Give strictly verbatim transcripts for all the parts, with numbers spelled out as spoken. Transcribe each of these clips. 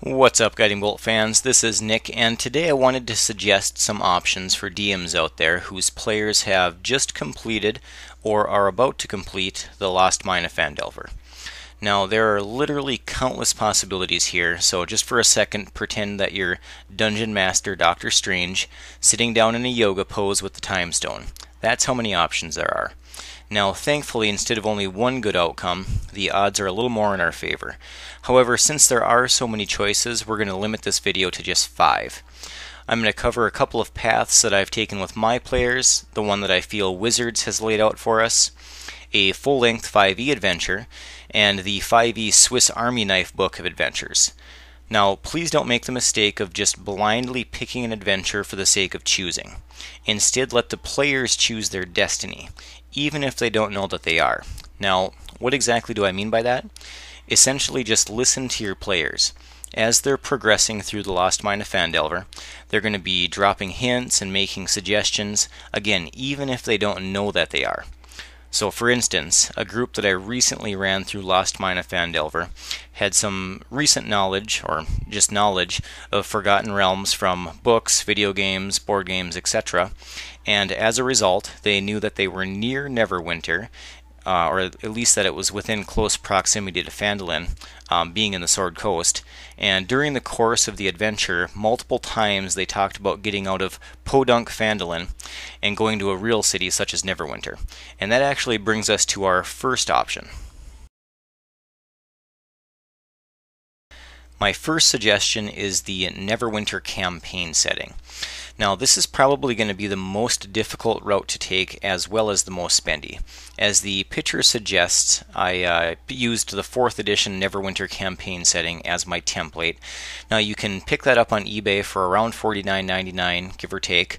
What's up, Guiding Bolt fans? This is Nick, and today I wanted to suggest some options for D Ms out there whose players have just completed or are about to complete the Lost Mine of Phandelver. Now, there are literally countless possibilities here, so just for a second, pretend that you're Dungeon Master Doctor Strange sitting down in a yoga pose with the Time Stone. That's how many options there are. Now, thankfully, instead of only one good outcome, the odds are a little more in our favor. However, since there are so many choices, we're going to limit this video to just five. I'm going to cover a couple of paths that I've taken with my players, the one that I feel Wizards has laid out for us, a full-length five E adventure, and the five E Swiss Army Knife Book of Adventures. Now, please don't make the mistake of just blindly picking an adventure for the sake of choosing. Instead, let the players choose their destiny, even if they don't know that they are. Now, what exactly do I mean by that? Essentially, just listen to your players. As they're progressing through the Lost Mine of Phandelver, they're going to be dropping hints and making suggestions, again, even if they don't know that they are. So, for instance, a group that I recently ran through Lost Mine of Phandelver had some recent knowledge, or just knowledge, of Forgotten Realms from books, video games, board games, et cetera. And as a result, they knew that they were near Neverwinter, uh, or at least that it was within close proximity to Phandalin, um, being in the Sword Coast. And during the course of the adventure, multiple times they talked about getting out of Podunk Phandalin and going to a real city such as Neverwinter. And that actually brings us to our first option. My first suggestion is the Neverwinter campaign setting. Now, this is probably going to be the most difficult route to take, as well as the most spendy. As the picture suggests, I uh, used the fourth edition Neverwinter campaign setting as my template. Now, you can pick that up on eBay for around forty-nine ninety-nine, give or take,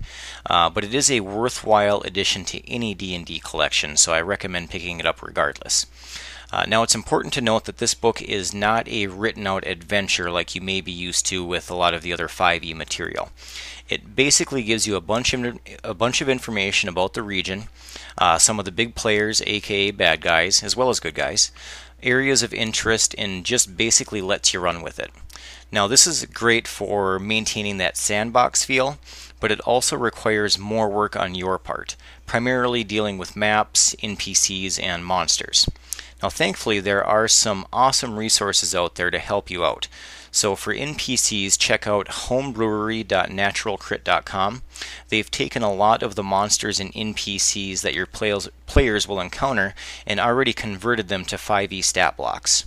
uh, but it is a worthwhile addition to any D and D collection, so I recommend picking it up regardless. Uh, now, it's important to note that this book is not a written-out adventure like you may be used to with a lot of the other five E material. It basically gives you a bunch of, a bunch of information about the region, uh, some of the big players, aka bad guys, as well as good guys, areas of interest, and just basically lets you run with it. Now, this is great for maintaining that sandbox feel, but it also requires more work on your part, primarily dealing with maps, N P Cs, and monsters. Now, thankfully, there are some awesome resources out there to help you out. So for N P Cs, check out homebrewery dot natural crit dot com. They've taken a lot of the monsters and N P Cs that your players will encounter and already converted them to five E stat blocks.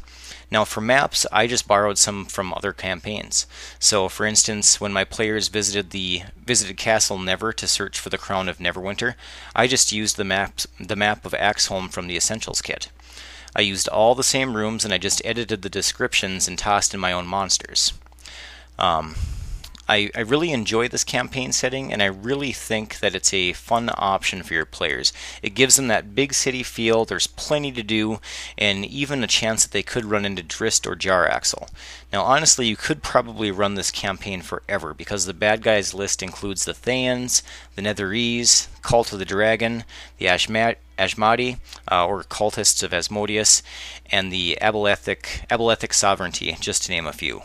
Now, for maps, I just borrowed some from other campaigns. So, for instance, when my players visited the visited Castle Never to search for the Crown of Neverwinter, I just used the map the map of Axeholm from the Essentials Kit. I used all the same rooms, and I just edited the descriptions and tossed in my own monsters. Um, I, I really enjoy this campaign setting, and I really think that it's a fun option for your players. It gives them that big city feel, there's plenty to do, and even a chance that they could run into Drizzt or Jaraxle. Now, honestly, you could probably run this campaign forever, because the bad guys list includes the Thayans, the Netherese, Cult of the Dragon, the Asmodeus, Asmadi, uh, or cultists of Asmodeus, and the Aboleth Aboleth Sovereignty, just to name a few.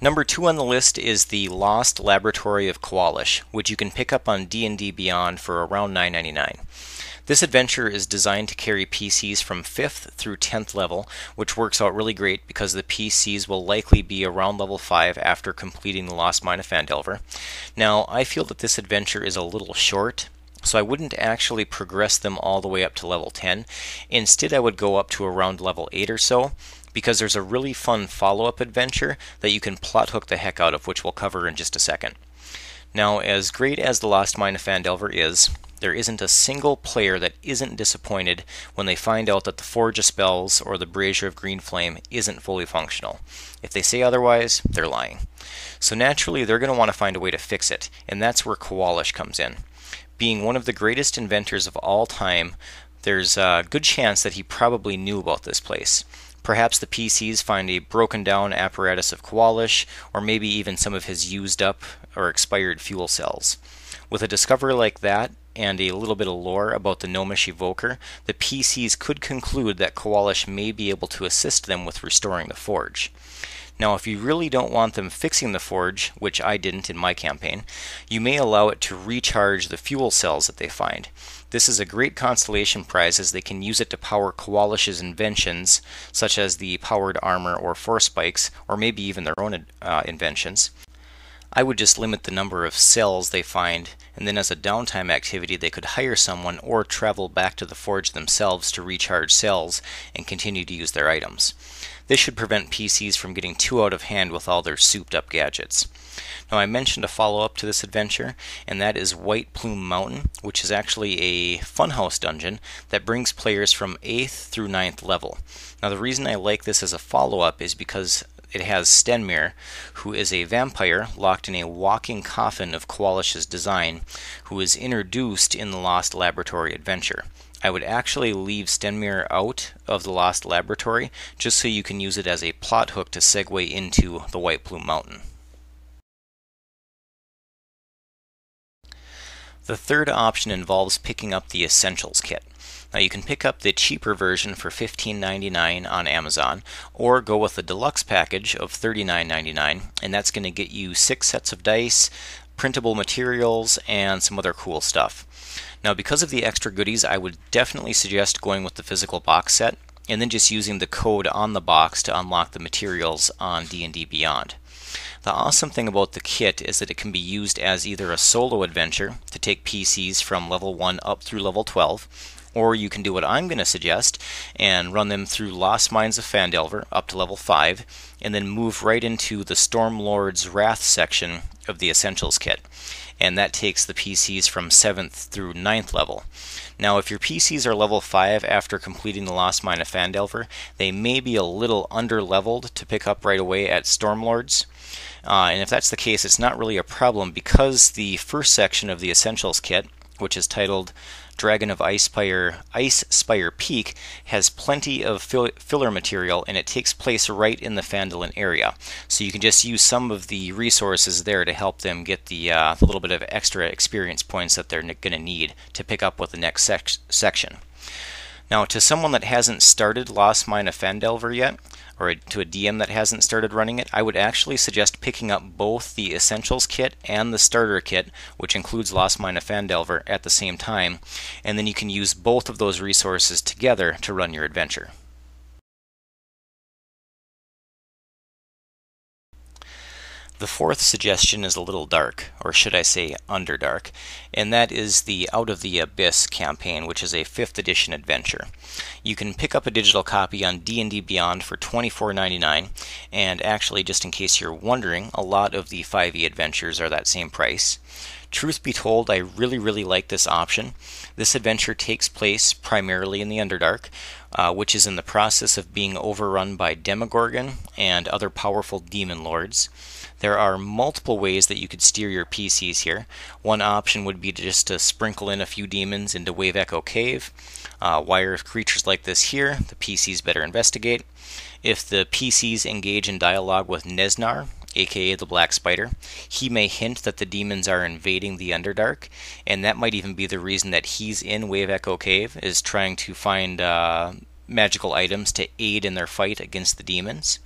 Number two on the list is the Lost Laboratory of Kwalish, which you can pick up on D and D Beyond for around nine ninety-nine. This adventure is designed to carry P Cs from fifth through tenth level, which works out really great because the P Cs will likely be around level five after completing the Lost Mine of Phandelver. Now, I feel that this adventure is a little short, so I wouldn't actually progress them all the way up to level ten. Instead, I would go up to around level eight or so, because there's a really fun follow-up adventure that you can plot hook the heck out of, which we'll cover in just a second. Now, as great as the Lost Mine of Phandelver is, there isn't a single player that isn't disappointed when they find out that the Forge of Spells or the Brazier of Green Flame isn't fully functional. If they say otherwise, they're lying. So naturally, they're going to want to find a way to fix it, and that's where Kwalish comes in. Being one of the greatest inventors of all time, there's a good chance that he probably knew about this place. Perhaps the P Cs find a broken-down apparatus of Kwalish, or maybe even some of his used-up or expired fuel cells. With a discovery like that, and a little bit of lore about the Gnomish Evoker, the P Cs could conclude that Kwalish may be able to assist them with restoring the Forge. Now, if you really don't want them fixing the Forge, which I didn't in my campaign, you may allow it to recharge the fuel cells that they find. This is a great consolation prize, as they can use it to power Kwalish's inventions, such as the powered armor or force spikes, or maybe even their own uh, inventions. I would just limit the number of cells they find, and then as a downtime activity they could hire someone or travel back to the forge themselves to recharge cells and continue to use their items. This should prevent P Cs from getting too out of hand with all their souped up gadgets. Now, I mentioned a follow-up to this adventure, and that is White Plume Mountain, which is actually a funhouse dungeon that brings players from eighth through ninth level. Now, the reason I like this as a follow-up is because it has Stenmere, who is a vampire locked in a walking coffin of Kwalish's design, who is introduced in the Lost Laboratory adventure. I would actually leave Stenmere out of the Lost Laboratory, just so you can use it as a plot hook to segue into the White Plume Mountain. The third option involves picking up the Essentials Kit. Now, you can pick up the cheaper version for fifteen ninety-nine on Amazon, or go with the deluxe package of thirty-nine ninety-nine, and that's going to get you six sets of dice, printable materials, and some other cool stuff. Now, because of the extra goodies, I would definitely suggest going with the physical box set, and then just using the code on the box to unlock the materials on D and D Beyond. The awesome thing about the kit is that it can be used as either a solo adventure to take P Cs from level one up through level twelve, or you can do what I'm going to suggest and run them through Lost Mines of Phandelver up to level five, and then move right into the Stormlord's Wrath section of the Essentials Kit. And that takes the P Cs from seventh through ninth level. Now, if your P Cs are level five after completing the Lost Mine of Phandelver, they may be a little under-leveled to pick up right away at Stormlord's. Uh, and if that's the case, it's not really a problem, because the first section of the Essentials Kit, which is titled Dragon of Ice Spire, Ice Spire Peak, has plenty of fill filler material, and it takes place right in the Phandalin area. So you can just use some of the resources there to help them get the uh, little bit of extra experience points that they're going to need to pick up with the next sec section. Now, to someone that hasn't started Lost Mine of Phandelver yet, or a, to a D M that hasn't started running it, I would actually suggest picking up both the Essentials Kit and the Starter Kit, which includes Lost Mine of Phandelver, at the same time, and then you can use both of those resources together to run your adventure. The fourth suggestion is a little dark, or should I say Underdark, and that is the Out of the Abyss campaign, which is a fifth edition adventure. You can pick up a digital copy on D and D Beyond for twenty-four ninety-nine, and actually, just in case you're wondering, a lot of the five E adventures are that same price. Truth be told, I really, really like this option. This adventure takes place primarily in the Underdark, uh, which is in the process of being overrun by Demogorgon and other powerful demon lords. There are multiple ways that you could steer your P Cs here. One option would be just to sprinkle in a few demons into Wave Echo Cave. Uh, why are creatures like this here? The P Cs better investigate. If the P Cs engage in dialogue with Nezznar, aka the Black Spider, he may hint that the demons are invading the Underdark, and that might even be the reason that he's in Wave Echo Cave, is trying to find uh, magical items to aid in their fight against the demons.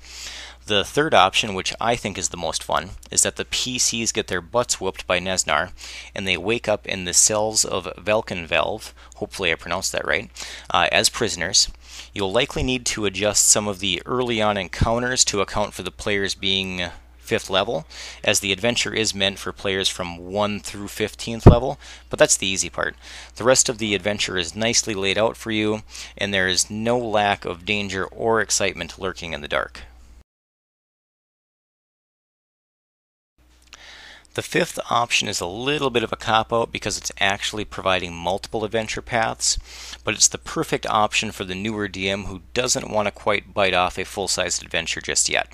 The third option, which I think is the most fun, is that the P Cs get their butts whooped by Nezznar, and they wake up in the cells of Velkenvelve, hopefully I pronounced that right, uh, as prisoners. You'll likely need to adjust some of the early on encounters to account for the players being fifth level, as the adventure is meant for players from one through fifteenth level, but that's the easy part. The rest of the adventure is nicely laid out for you, and there is no lack of danger or excitement lurking in the dark. The fifth option is a little bit of a cop-out, because it's actually providing multiple adventure paths, but it's the perfect option for the newer D M who doesn't want to quite bite off a full-sized adventure just yet.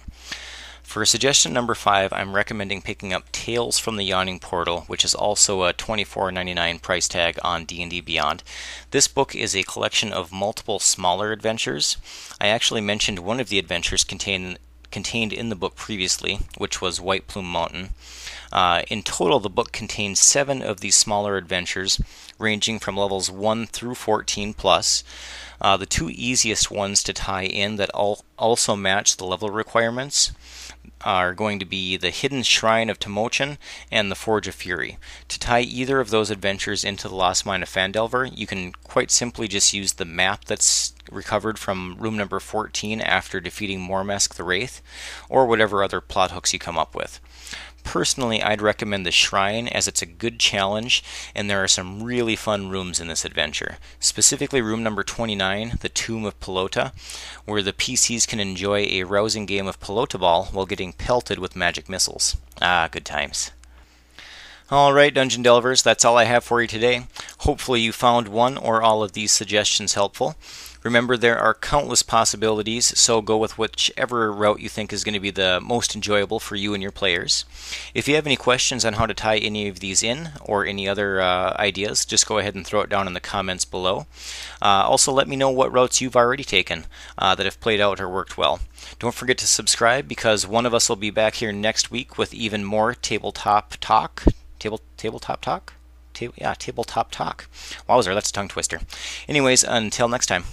For suggestion number five, I'm recommending picking up Tales from the Yawning Portal, which is also a twenty-four ninety-nine price tag on D and D Beyond. This book is a collection of multiple smaller adventures. I actually mentioned one of the adventures contained contained in the book previously, which was White Plume Mountain. Uh, in total, the book contains seven of these smaller adventures, ranging from levels one through fourteen plus. Uh, the two easiest ones to tie in that all also match the level requirements are going to be the Hidden Shrine of Timochin and the Forge of Fury. To tie either of those adventures into the Lost Mine of Phandelver, you can quite simply just use the map that's recovered from room number fourteen after defeating Mormesk the Wraith, or whatever other plot hooks you come up with. Personally, I'd recommend the Shrine, as it's a good challenge, and there are some really fun rooms in this adventure. Specifically room number twenty-nine, the Tomb of Pelota, where the P Cs can enjoy a rousing game of pelota ball while getting pelted with magic missiles. Ah, good times. Alright, Dungeon Delvers, that's all I have for you today. Hopefully you found one or all of these suggestions helpful. Remember, there are countless possibilities, so go with whichever route you think is going to be the most enjoyable for you and your players. If you have any questions on how to tie any of these in, or any other uh, ideas, just go ahead and throw it down in the comments below. Uh, also, let me know what routes you've already taken uh, that have played out or worked well. Don't forget to subscribe, because one of us will be back here next week with even more tabletop talk. Table, tabletop talk? Ta- yeah, tabletop talk. Wowzer, that's a tongue twister. Anyways, until next time.